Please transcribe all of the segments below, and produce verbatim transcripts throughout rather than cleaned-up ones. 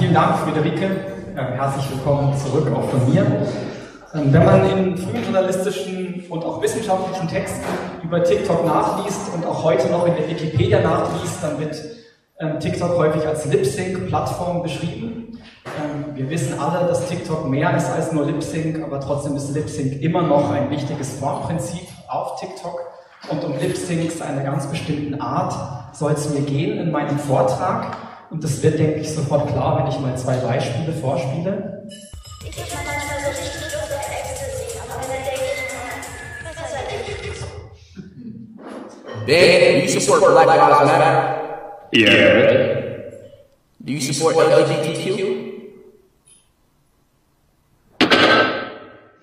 Vielen Dank, Friederike. Herzlich willkommen zurück, auch von mir. Wenn man in frühen journalistischen und auch wissenschaftlichen Texten über TikTok nachliest und auch heute noch in der Wikipedia nachliest, dann wird TikTok häufig als Lip-Sync-Plattform beschrieben. Wir wissen alle, dass TikTok mehr ist als nur Lip-Sync, aber trotzdem ist Lip-Sync immer noch ein wichtiges Formprinzip auf TikTok. Und um Lip-Syncs einer ganz bestimmten Art soll es mir gehen in meinem Vortrag. Und das wird, denke ich, sofort klar, wenn ich mal zwei Beispiele vorspiele. Ich kann manchmal so richtig über Ecstasy, aber dann denke ich, das ist halt echt. Dave, do you support Black Lives Matter? Yeah. Do you support L G B T Q?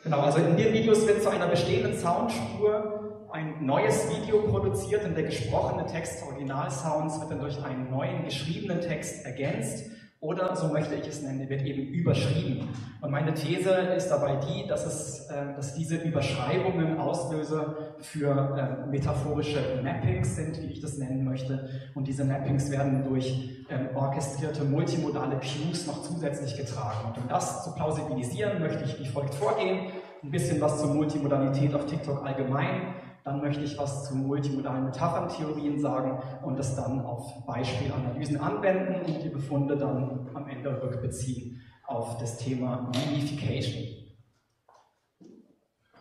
Genau, also in den Videos wird zu einer bestehenden Soundspur ein neues Video produziert und der gesprochene Text Originalsounds wird dann durch einen neuen geschriebenen Text ergänzt oder, so möchte ich es nennen, wird eben überschrieben. Und meine These ist dabei die, dass, es, äh, dass diese Überschreibungen Auslöser für äh, metaphorische Mappings sind, wie ich das nennen möchte. Und diese Mappings werden durch äh, orchestrierte multimodale Cues noch zusätzlich getragen. Und um das zu plausibilisieren, möchte ich wie folgt vorgehen. Ein bisschen was zur Multimodalität auf TikTok allgemein. Dann möchte ich was zu multimodalen Metapherntheorien sagen und das dann auf Beispielanalysen anwenden und die Befunde dann am Ende rückbeziehen auf das Thema Memification.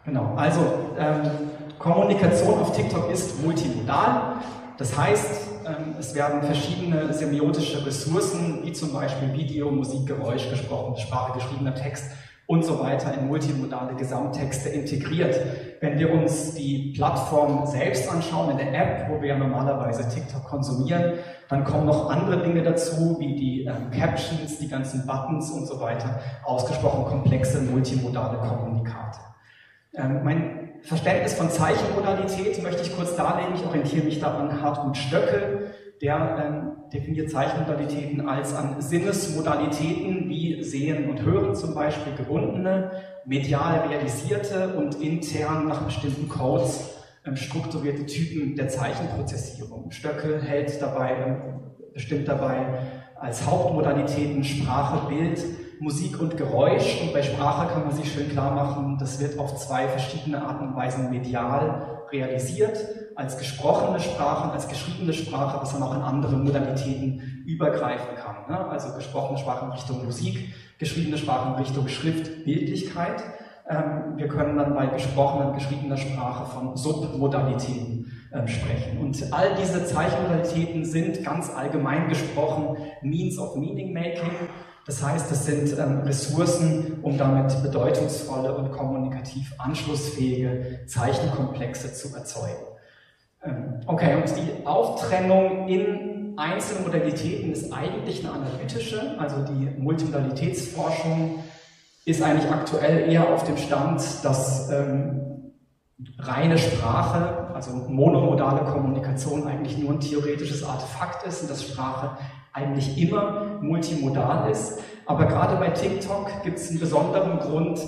Genau, also ähm, Kommunikation auf TikTok ist multimodal. Das heißt, ähm, es werden verschiedene semiotische Ressourcen, wie zum Beispiel Video, Musik, Geräusch, gesprochene Sprache, geschriebener Text, und so weiter in multimodale Gesamttexte integriert. Wenn wir uns die Plattform selbst anschauen, in der App, wo wir ja normalerweise TikTok konsumieren, dann kommen noch andere Dinge dazu, wie die ähm, Captions, die ganzen Buttons und so weiter, ausgesprochen komplexe multimodale Kommunikate. Ähm, mein Verständnis von Zeichenmodalität möchte ich kurz darlegen. Ich orientiere mich daran Hartmut Stöckel, der ähm, definiert Zeichenmodalitäten als an Sinnesmodalitäten wie Sehen und Hören zum Beispiel gebundene, medial realisierte und intern nach bestimmten Codes ähm, strukturierte Typen der Zeichenprozessierung. Stöckel hält dabei, ähm, bestimmt dabei als Hauptmodalitäten Sprache, Bild, Musik und Geräusch, und bei Sprache kann man sich schön klar machen, das wird auf zwei verschiedene Arten und Weisen medial realisiert, als gesprochene Sprache und als geschriebene Sprache, was man auch in andere Modalitäten übergreifen kann. Ne? Also gesprochene Sprache in Richtung Musik, geschriebene Sprache in Richtung Schrift, Bildlichkeit. Ähm, wir können dann bei gesprochener und geschriebener Sprache von Submodalitäten äh, sprechen. Und all diese Zeichenmodalitäten sind ganz allgemein gesprochen Means of Meaning Making. Das heißt, das sind ähm, Ressourcen, um damit bedeutungsvolle und kommunikativ anschlussfähige Zeichenkomplexe zu erzeugen. Ähm, okay, und die Auftrennung in Einzelmodalitäten ist eigentlich eine analytische, also die Multimodalitätsforschung ist eigentlich aktuell eher auf dem Stand, dass ähm, reine Sprache, also monomodale Kommunikation, eigentlich nur ein theoretisches Artefakt ist und dass Sprache eigentlich immer multimodal ist, aber gerade bei TikTok gibt es einen besonderen Grund,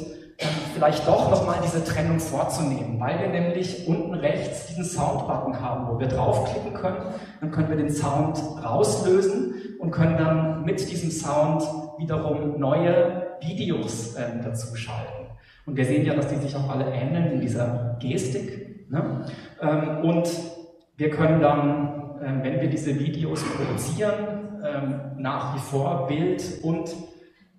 vielleicht doch nochmal diese Trennung vorzunehmen, weil wir nämlich unten rechts diesen Sound-Button haben, wo wir draufklicken können, dann können wir den Sound rauslösen und können dann mit diesem Sound wiederum neue Videos äh, dazu schalten. Und wir sehen ja, dass die sich auch alle ähneln in dieser Gestik, ne? ähm, und wir können dann, äh, wenn wir diese Videos produzieren, Ähm, nach wie vor Bild und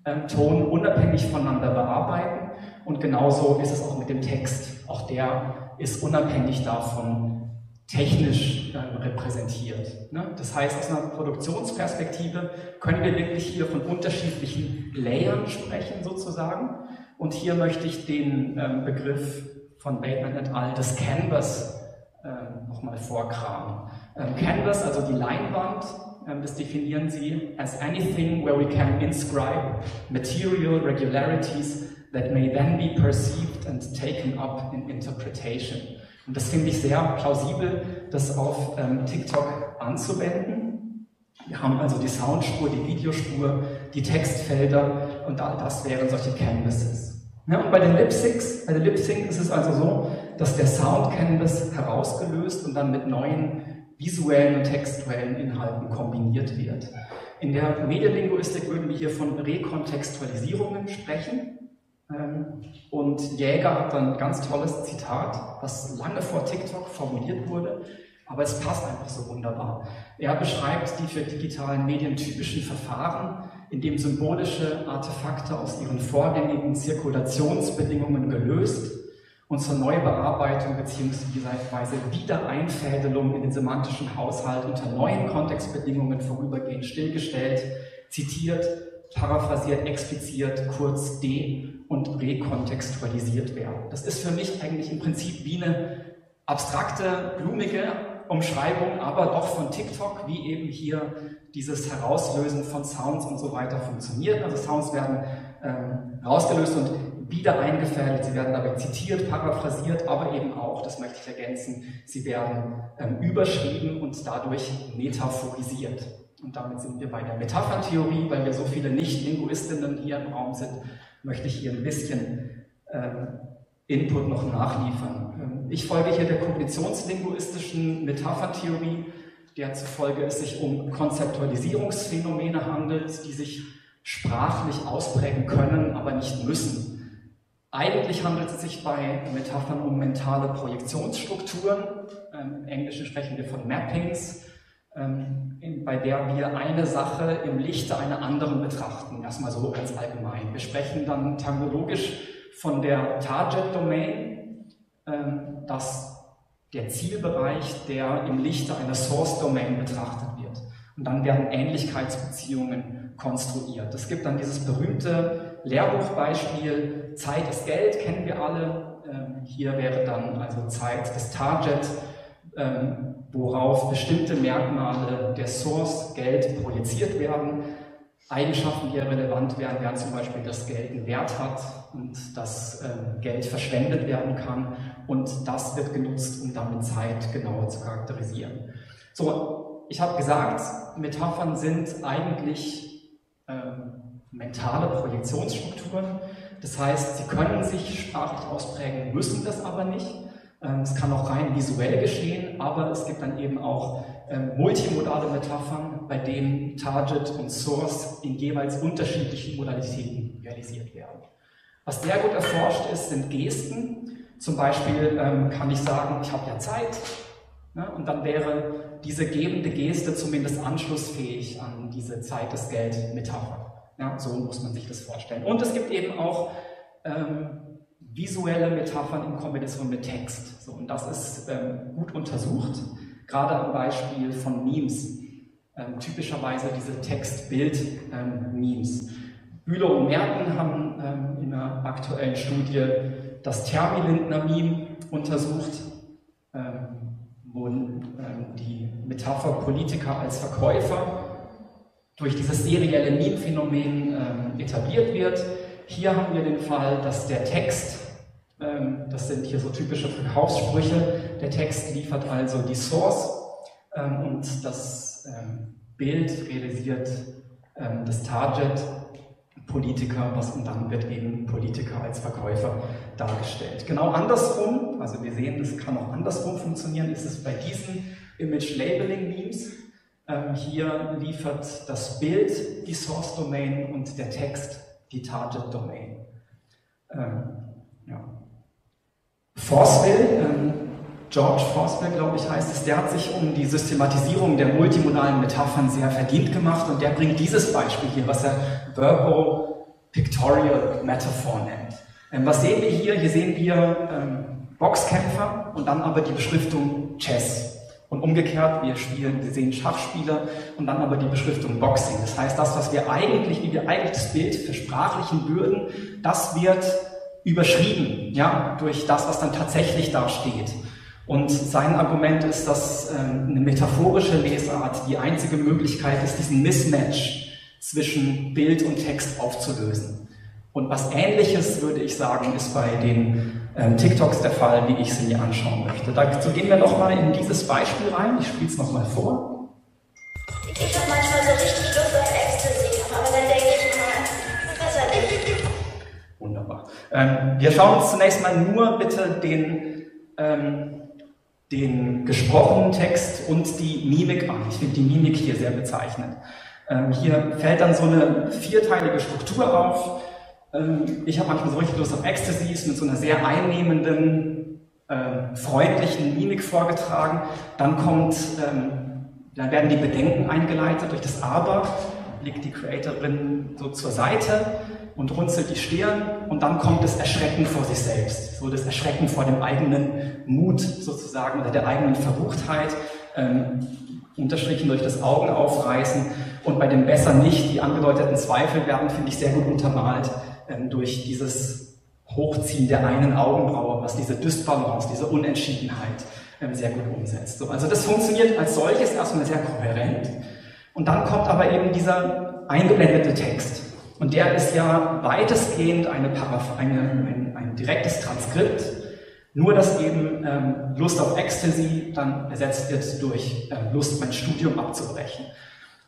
ähm, Ton unabhängig voneinander bearbeiten, und genauso ist es auch mit dem Text. Auch der ist unabhängig davon technisch ähm, repräsentiert. Ne? Das heißt, aus einer Produktionsperspektive können wir wirklich hier von unterschiedlichen Layern sprechen sozusagen, und hier möchte ich den ähm, Begriff von Bateman et al. Des Canvas ähm, nochmal vorkramen. Ähm, Canvas, also die Leinwand, das definieren sie as anything where we can inscribe material regularities that may then be perceived and taken up in interpretation. Und das finde ich sehr plausibel, das auf ähm, TikTok anzuwenden. Wir haben also die Soundspur, die Videospur, die Textfelder, und all das wären solche Canvases. Ja, und bei den Lip-Syncs, bei der Lip-Sync ist es also so, dass der Sound-Canvas herausgelöst und dann mit neuen visuellen und textuellen Inhalten kombiniert wird. In der Medienlinguistik würden wir hier von Rekontextualisierungen sprechen. Und Jäger hat dann ein ganz tolles Zitat, das lange vor TikTok formuliert wurde, aber es passt einfach so wunderbar. Er beschreibt die für digitalen Medien typischen Verfahren, in dem symbolische Artefakte aus ihren vorgängigen Zirkulationsbedingungen gelöst und zur Neubearbeitung bzw. Wiedereinfädelung in den semantischen Haushalt unter neuen Kontextbedingungen vorübergehend stillgestellt, zitiert, paraphrasiert, expliziert, kurz de- und rekontextualisiert werden. Das ist für mich eigentlich im Prinzip wie eine abstrakte, blumige Umschreibung, aber doch von TikTok, wie eben hier dieses Herauslösen von Sounds und so weiter funktioniert. Also Sounds werden ähm, rausgelöst und wieder eingefädelt, sie werden dabei zitiert, paraphrasiert, aber eben auch, das möchte ich ergänzen, sie werden ähm, überschrieben und dadurch metaphorisiert. Und damit sind wir bei der Metapherntheorie, weil wir so viele Nicht-Linguistinnen hier im Raum sind, möchte ich hier ein bisschen ähm, Input noch nachliefern. Ähm, ich folge hier der kognitionslinguistischen Metapherntheorie, der zufolge es sich um Konzeptualisierungsphänomene handelt, die sich sprachlich ausprägen können, aber nicht müssen. Eigentlich handelt es sich bei Metaphern um mentale Projektionsstrukturen, ähm, im Englischen sprechen wir von Mappings, In, bei der wir eine Sache im Lichte einer anderen betrachten, erstmal so ganz allgemein. Wir sprechen dann terminologisch von der Target Domain, ähm, dass der Zielbereich, der im Lichte einer Source Domain betrachtet wird. Und dann werden Ähnlichkeitsbeziehungen konstruiert. Es gibt dann dieses berühmte Lehrbuchbeispiel, Zeit ist Geld, kennen wir alle. Ähm, hier wäre dann also Zeit das Target, ähm, worauf bestimmte Merkmale der Source Geld projiziert werden. Eigenschaften, die ja relevant wären, wären zum Beispiel, dass Geld einen Wert hat und dass äh, Geld verschwendet werden kann. Und das wird genutzt, um damit Zeit genauer zu charakterisieren. So, ich habe gesagt, Metaphern sind eigentlich äh, mentale Projektionsstrukturen. Das heißt, sie können sich sprachlich ausprägen, müssen das aber nicht. Es kann auch rein visuell geschehen, aber es gibt dann eben auch ähm, multimodale Metaphern, bei denen Target und Source in jeweils unterschiedlichen Modalitäten realisiert werden. Was sehr gut erforscht ist, sind Gesten. Zum Beispiel ähm, kann ich sagen, ich habe ja Zeit, ne? Und dann wäre diese gebende Geste zumindest anschlussfähig an diese Zeit, das Geld Metapher. Ja, so muss man sich das vorstellen. Und es gibt eben auch ähm, visuelle Metaphern in Kombination mit Text. So, und das ist ähm, gut untersucht, gerade am Beispiel von Memes. Ähm, typischerweise diese Text-Bild-Memes. Ähm, Bülow und Merten haben ähm, in einer aktuellen Studie das Termin-Lindner-Meme untersucht, ähm, wo ähm, die Metapher Politiker als Verkäufer durch dieses serielle Meme-Phänomen ähm, etabliert wird. Hier haben wir den Fall, dass der Text, ähm, das sind hier so typische Verkaufssprüche, der Text liefert also die Source ähm, und das ähm, Bild realisiert ähm, das Target, Politiker, was und dann wird eben Politiker als Verkäufer dargestellt. Genau andersrum, also wir sehen, das kann auch andersrum funktionieren, ist es bei diesen Image-Labeling-Memes. Ähm, hier liefert das Bild die Source-Domain und der Text die Target Domain. Ähm, ja. Forceville, ähm, George Forceville, glaube ich, heißt es, der hat sich um die Systematisierung der multimodalen Metaphern sehr verdient gemacht und der bringt dieses Beispiel hier, was er Verbo-Pictorial Metaphor nennt. Ähm, was sehen wir hier? Hier sehen wir ähm, Boxkämpfer und dann aber die Beschriftung Chess. Und umgekehrt, wir spielen, wir sehen Schachspieler und dann aber die Beschriftung Boxing. Das heißt, das, was wir eigentlich, wie wir eigentlich das Bild versprachlichen würden, das wird überschrieben, ja, durch das, was dann tatsächlich da steht. Und sein Argument ist, dass äh, eine metaphorische Lesart die einzige Möglichkeit ist, diesen Mismatch zwischen Bild und Text aufzulösen. Und was Ähnliches, würde ich sagen, ist bei den TikToks der Fall, wie ich sie mir anschauen möchte. Dazu gehen wir nochmal in dieses Beispiel rein. Ich spiele es nochmal vor. Ich habe manchmal so richtig Lust auf Ecstasy, aber dann denke ich immer, was soll ich? Wunderbar. Ähm, wir schauen uns zunächst mal nur bitte den ähm, den gesprochenen Text und die Mimik an. Ich finde die Mimik hier sehr bezeichnend. Ähm, hier fällt dann so eine vierteilige Struktur auf. Ähm, ich habe manchmal so richtig Lust auf Ecstasies mit so einer sehr einnehmenden, äh, freundlichen Mimik vorgetragen. Dann kommt, ähm, dann werden die Bedenken eingeleitet durch das Aber. Legt die Creatorin so zur Seite und runzelt die Stirn und dann kommt das Erschrecken vor sich selbst, so das Erschrecken vor dem eigenen Mut sozusagen oder der eigenen Verruchtheit, ähm, unterstrichen durch das Augenaufreißen und bei dem Besser nicht, die angedeuteten Zweifel werden, finde ich, sehr gut untermalt ähm, durch dieses Hochziehen der einen Augenbraue, was diese Dysbalance, diese Unentschiedenheit ähm, sehr gut umsetzt. So, also das funktioniert als solches erstmal sehr kohärent. Und dann kommt aber eben dieser eingeblendete Text. Und der ist ja weitestgehend eine Paraph- eine, ein, ein direktes Transkript, nur dass eben ähm, Lust auf Ecstasy dann ersetzt wird durch äh, Lust, mein Studium abzubrechen.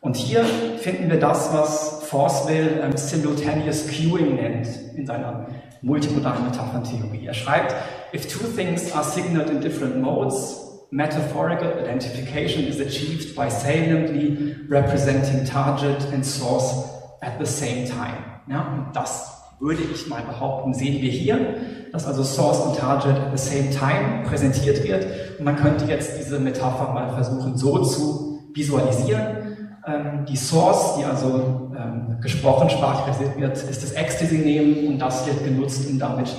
Und hier finden wir das, was Forceville ähm, Simultaneous Cueing nennt in seiner multimodalen Metapherntheorie. Er schreibt, if two things are signaled in different modes, metaphorical identification is achieved by saliently representing target and source at the same time. Ja, und das würde ich mal behaupten, sehen wir hier, dass also Source und Target at the same time präsentiert wird. Und man könnte jetzt diese Metapher mal versuchen, so zu visualisieren. Ähm, die Source, die also ähm, gesprochen sprachlich wird, ist das Ecstasy nehmen und das wird genutzt, um damit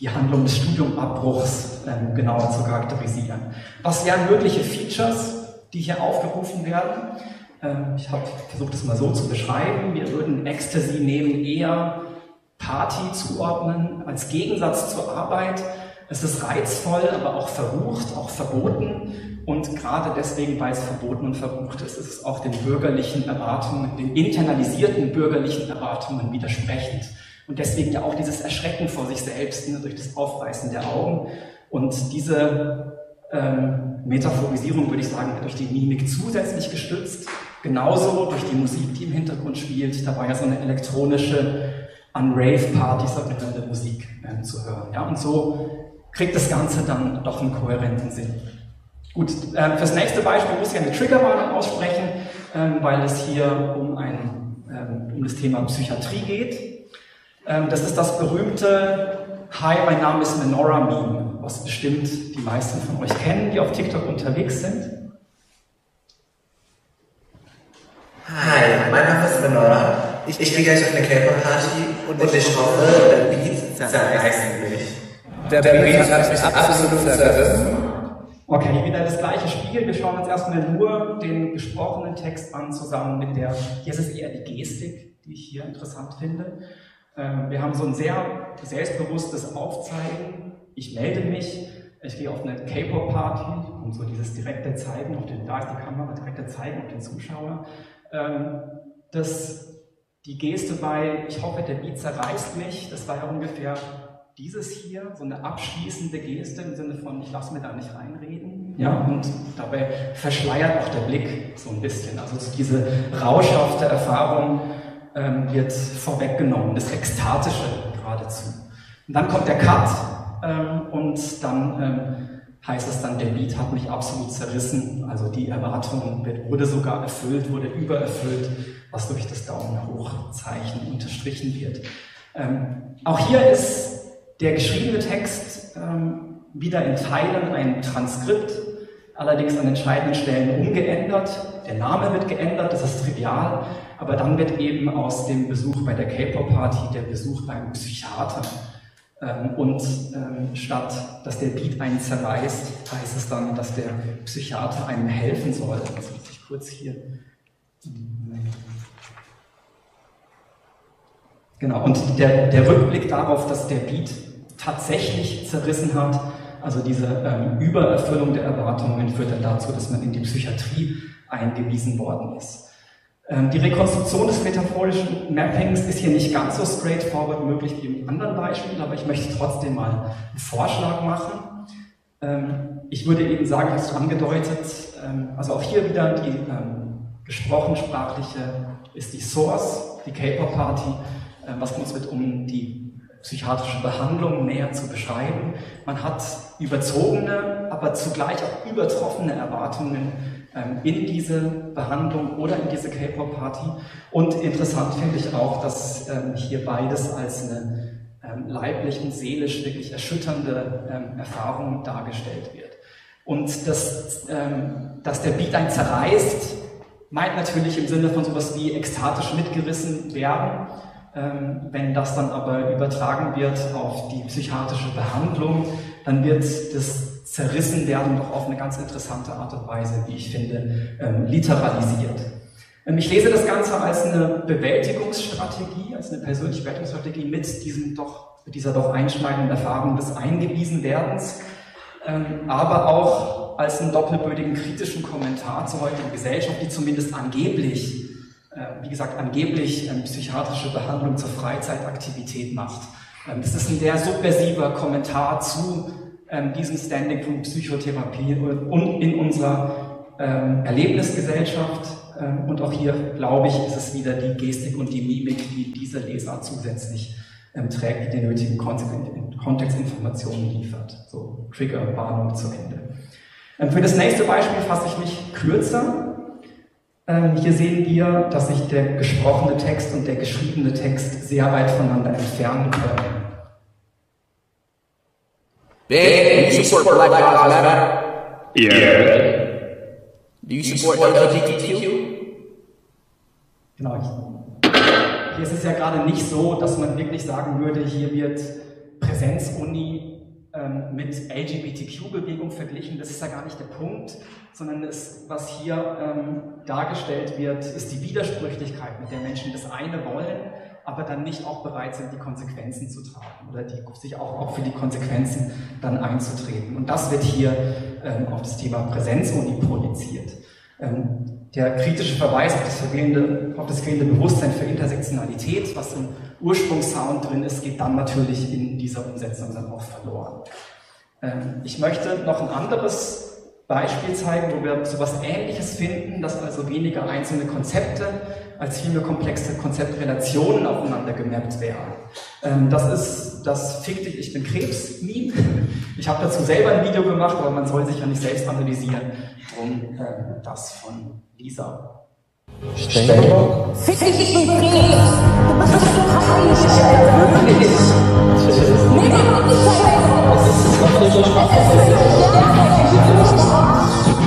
die Handlung des Studiumabbruchs ähm, genauer zu charakterisieren. Was wären mögliche Features, die hier aufgerufen werden? Ähm, ich habe versucht, das mal so zu beschreiben. Wir würden Ecstasy nehmen eher Party zuordnen als Gegensatz zur Arbeit. Es ist reizvoll, aber auch verrucht, auch verboten. Und gerade deswegen, weil es verboten und verrucht ist, ist es auch den bürgerlichen Erwartungen, den internalisierten bürgerlichen Erwartungen widersprechend. Und deswegen ja auch dieses Erschrecken vor sich selbst, ne, durch das Aufreißen der Augen. Und diese ähm, Metaphorisierung, würde ich sagen, wird durch die Mimik zusätzlich gestützt. Genauso durch die Musik, die im Hintergrund spielt. Da war ja so eine elektronische, an Rave-Partys erinnernde Musik ähm, zu hören. Ja? Und so kriegt das Ganze dann doch einen kohärenten Sinn. Gut, äh, fürs nächste Beispiel muss ich eine Triggerwarnung aussprechen, ähm, weil es hier um, ein, ähm, um das Thema Psychiatrie geht. Das ist das berühmte Hi, mein Name ist Menorah-Meme, was bestimmt die meisten von euch kennen, die auf TikTok unterwegs sind. Hi, mein Name ist Menorah. Ich, ich gehe gleich auf eine K-Pop-Party und, und ich hoffe, der Beat zerreißt mich. Der, der Beat hat mich absolut zerrissen. Okay, wieder das gleiche Spiel. Wir schauen uns erstmal nur den gesprochenen Text an, zusammen mit der, hier ist es eher die Gestik, die ich hier interessant finde. Wir haben so ein sehr selbstbewusstes Aufzeigen, ich melde mich, ich gehe auf eine K-Pop-Party und so dieses direkte Zeigen auf den, da ist die Kamera, direkte Zeigen auf den Zuschauer. Das, die Geste bei, ich hoffe, der Beat zerreißt mich, das war ja ungefähr dieses hier, so eine abschließende Geste im Sinne von, ich lasse mir da nicht reinreden. Ja, und dabei verschleiert auch der Blick so ein bisschen, also diese rauschhafte Erfahrung wird vorweggenommen, das Ekstatische geradezu. Und dann kommt der Cut ähm, und dann ähm, heißt es dann, der Beat hat mich absolut zerrissen, also die Erwartung wird, wurde sogar erfüllt, wurde übererfüllt, was durch das Daumen-Hoch-Zeichen unterstrichen wird. Ähm, auch hier ist der geschriebene Text ähm, wieder in Teilen ein Transkript, allerdings an entscheidenden Stellen umgeändert. Der Name wird geändert, das ist trivial, aber dann wird eben aus dem Besuch bei der K-Pop-Party der Besuch beim Psychiater. Ähm, und ähm, statt, dass der Beat einen zerreißt, heißt es dann, dass der Psychiater einem helfen soll. Jetzt muss ich kurz hier... Genau, und der, der Rückblick darauf, dass der Beat tatsächlich zerrissen hat, also diese ähm, Übererfüllung der Erwartungen führt dann dazu, dass man in die Psychiatrie eingewiesen worden ist. Ähm, die Rekonstruktion des metaphorischen Mappings ist hier nicht ganz so straightforward möglich wie im anderen Beispiel, aber ich möchte trotzdem mal einen Vorschlag machen. Ähm, ich würde eben sagen, ich habe es angedeutet, ähm, also auch hier wieder die ähm, gesprochen-sprachliche ist die Source, die K-Pop-Party, ähm, was uns mit um die psychiatrische Behandlung näher zu beschreiben. Man hat überzogene, aber zugleich auch übertroffene Erwartungen ähm, in diese Behandlung oder in diese K-Pop-Party. Und interessant finde ich auch, dass ähm, hier beides als eine ähm, leiblich und seelisch wirklich erschütternde ähm, Erfahrung dargestellt wird. Und dass, ähm, dass der Beat einen zerreißt, meint natürlich im Sinne von sowas wie ekstatisch mitgerissen werden. Ähm, wenn das dann aber übertragen wird auf die psychiatrische Behandlung, dann wird das Zerrissenwerden doch auf eine ganz interessante Art und Weise, wie ich finde, ähm, literalisiert. Ähm, ich lese das Ganze als eine Bewältigungsstrategie, als eine persönliche Bewältigungsstrategie mit diesem doch, mit dieser doch einschneidenden Erfahrung des Eingewiesenwerdens, ähm, aber auch als einen doppelbödigen kritischen Kommentar zur heutigen Gesellschaft, die zumindest angeblich wie gesagt, angeblich ähm, psychiatrische Behandlung zur Freizeitaktivität macht. Ähm, das ist ein sehr subversiver Kommentar zu ähm, diesem Standing von Psychotherapie und in unserer ähm, Erlebnisgesellschaft. Ähm, und auch hier, glaube ich, ist es wieder die Gestik und die Mimik, die diese Lesart zusätzlich ähm, trägt, die den nötigen Kontextinformationen liefert. So, Triggerwarnung zu Ende. Ähm, für das nächste Beispiel fasse ich mich kürzer. Hier sehen wir, dass sich der gesprochene Text und der geschriebene Text sehr weit voneinander entfernen können. Big, do you support Black Lives Matter? Yeah. Do you support L G B T Q? Genau. Hier ist es ja gerade nicht so, dass man wirklich sagen würde, hier wird Präsenzuni mit L G B T Q-Bewegung verglichen. Das ist ja gar nicht der Punkt, sondern es, was hier ähm, dargestellt wird, ist die Widersprüchlichkeit, mit der Menschen das eine wollen, aber dann nicht auch bereit sind, die Konsequenzen zu tragen oder die, sich auch, auch für die Konsequenzen dann einzutreten. Und das wird hier ähm, auf das Thema Präsenzuni projiziert. Ähm, der kritische Verweis auf das fehlende, auf das fehlende Bewusstsein für Intersektionalität, was im Ursprungssound drin ist, geht dann natürlich in dieser Umsetzung dann auch verloren. Ähm, ich möchte noch ein anderes Beispiel zeigen, wo wir sowas Ähnliches finden, dass also weniger einzelne Konzepte als vielmehr komplexe Konzeptrelationen aufeinander gemappt werden. Ähm, das ist das Fick dich, ich bin Krebs-Meme. Ich habe dazu selber ein Video gemacht, aber man soll sich ja nicht selbst analysieren. Drum äh, das von Lisa. Steinbock. Fick dich, ich bin Krebs. Du bist so wirklich.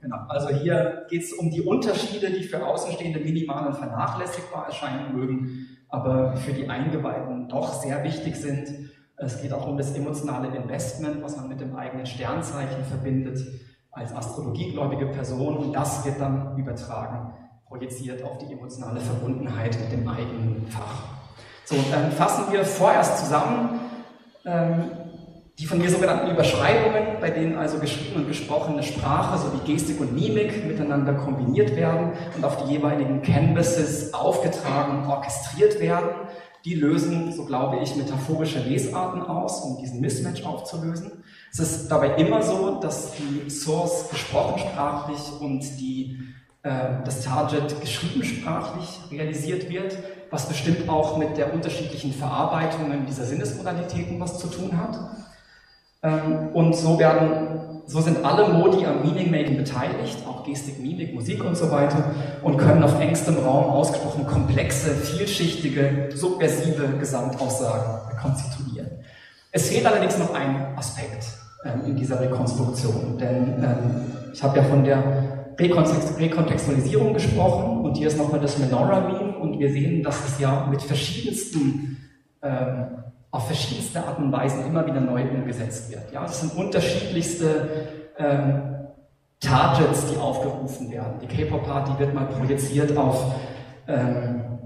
Genau, also hier geht es um die Unterschiede, die für Außenstehende minimal und vernachlässigbar erscheinen mögen, aber für die Eingeweihten doch sehr wichtig sind. Es geht auch um das emotionale Investment, was man mit dem eigenen Sternzeichen verbindet, als astrologiegläubige Person, und das wird dann übertragen, projiziert auf die emotionale Verbundenheit mit dem eigenen Fach. So, dann fassen wir vorerst zusammen. Ähm, die von mir sogenannten Überschreibungen, bei denen also geschriebene und gesprochene Sprache sowie Gestik und Mimik miteinander kombiniert werden und auf die jeweiligen Canvases aufgetragen und orchestriert werden, die lösen, so glaube ich, metaphorische Lesarten aus, um diesen Mismatch aufzulösen. Es ist dabei immer so, dass die Source gesprochensprachlich und die, äh, das Target geschriebensprachlich realisiert wird, was bestimmt auch mit der unterschiedlichen Verarbeitung dieser Sinnesmodalitäten was zu tun hat. Und so, werden, so sind alle Modi am Meaning-Making beteiligt, auch Gestik, Mimik, Musik und so weiter, und können auf engstem Raum ausgesprochen komplexe, vielschichtige, subversive Gesamtaussagen konstituieren. Es fehlt allerdings noch ein Aspekt in dieser Rekonstruktion, denn ich habe ja von der Rekontextualisierung gesprochen, und hier ist nochmal das Menorah-Meme, und wir sehen, dass es ja mit verschiedensten, ähm, auf verschiedenste Arten und Weisen immer wieder neu umgesetzt wird. Ja, es sind unterschiedlichste ähm, Targets, die aufgerufen werden. Die K-Pop-Party wird mal projiziert auf ähm,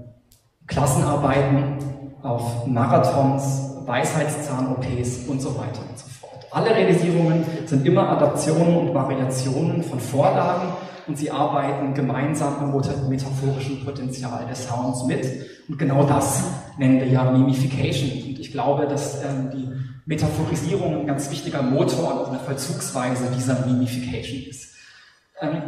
Klassenarbeiten, auf Marathons, Weisheitszahn-O Ps und so weiter und so fort. Alle Realisierungen sind immer Adaptionen und Variationen von Vorlagen, und sie arbeiten gemeinsam am metaphorischen Potenzial des Sounds mit. Und genau das nennen wir ja Mimification. Und ich glaube, dass ähm, die Metaphorisierung ein ganz wichtiger Motor und also eine Vollzugsweise dieser Mimification ist. Ähm,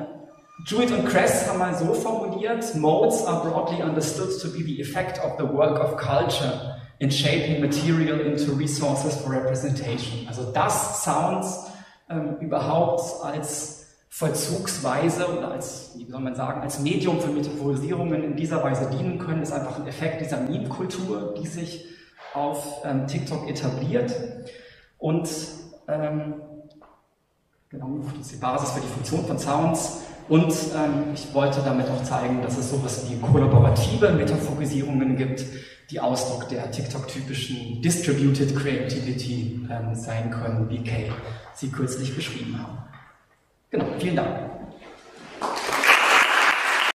Jewitt und Cress haben mal so formuliert: Modes are broadly understood to be the effect of the work of culture in shaping material into resources for representation. Also das sounds ähm, überhaupt als Vollzugsweise oder als, wie soll man sagen, als Medium für Metaphorisierungen in dieser Weise dienen können, ist einfach ein Effekt dieser Meme-Kultur, die sich auf ähm, TikTok etabliert. Und ähm, genau, das ist die Basis für die Funktion von Sounds. Und ähm, ich wollte damit auch zeigen, dass es sowas wie kollaborative Metaphorisierungen gibt, die Ausdruck der TikTok-typischen Distributed Creativity ähm, sein können, wie Kay sie kürzlich beschrieben haben. Genau, vielen Dank.